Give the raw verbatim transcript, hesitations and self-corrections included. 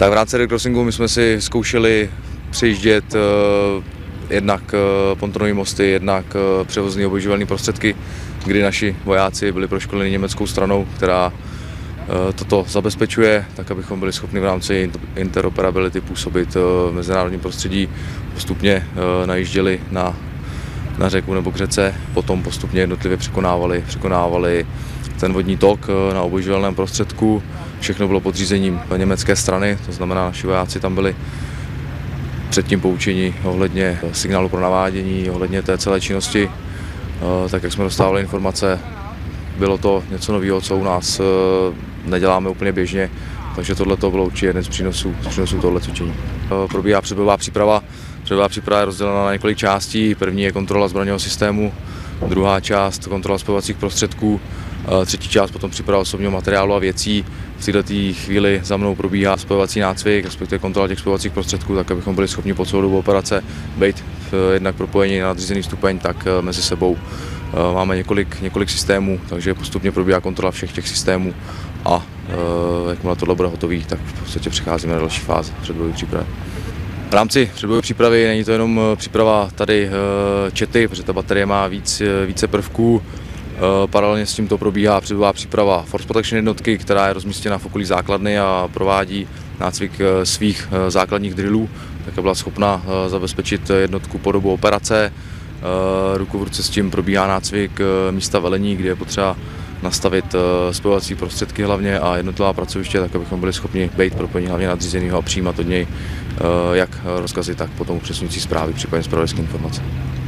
Tak v rámci rallycrossingu my jsme si zkoušeli přejíždět eh, jednak eh, pontonové mosty, jednak eh, převozní obojživelné prostředky, kdy naši vojáci byli proškoleni německou stranou, která eh, toto zabezpečuje, tak abychom byli schopni v rámci interoperability působit eh, v mezinárodním prostředí. Postupně eh, najížděli na, na řeku nebo k řece, potom postupně jednotlivě překonávali, překonávali ten vodní tok na obojživelném prostředku. Všechno bylo podřízením německé strany, to znamená, naši vojáci tam byli předtím poučení ohledně signálu pro navádění, ohledně té celé činnosti. Tak jak jsme dostávali informace, bylo to něco nového, co u nás neděláme úplně běžně, takže tohle to bylo určitě jeden z přínosů, z přínosů tohle cvičení. Probíhá předbojová příprava. Předbojová příprava je rozdělena na několik částí. První je kontrola zbraňového systému, druhá část kontrola spojovacích prostředků, třetí část potom příprava osobního materiálu a věcí. V této chvíli za mnou probíhá spojovací nácvik, respektive kontrola těch spojovacích prostředků, tak abychom byli schopni po celou dobu operace být jednak propojení na nadřízený stupeň, tak mezi sebou. Máme několik, několik systémů, takže postupně probíhá kontrola všech těch systémů a jakmile tohle bude hotový, tak v podstatě přecházíme na další fázi předbojové přípravy. V rámci předbojové přípravy není to jenom příprava tady čety, protože ta baterie má víc, více prvků. Paralelně s tímto probíhá předbojová příprava Force Protection jednotky, která je rozmístěna v okolí základny a provádí nácvik svých základních drillů, tak byla schopna zabezpečit jednotku po dobu operace. Ruku v ruce s tím probíhá nácvik místa velení, kde je potřeba nastavit spojovací prostředky hlavně a jednotlivá pracoviště, tak abychom byli schopni být propojení hlavně nadřízeného a přijímat od něj jak rozkazy, tak potom upřesňující zprávy, případně zpravodajské informace.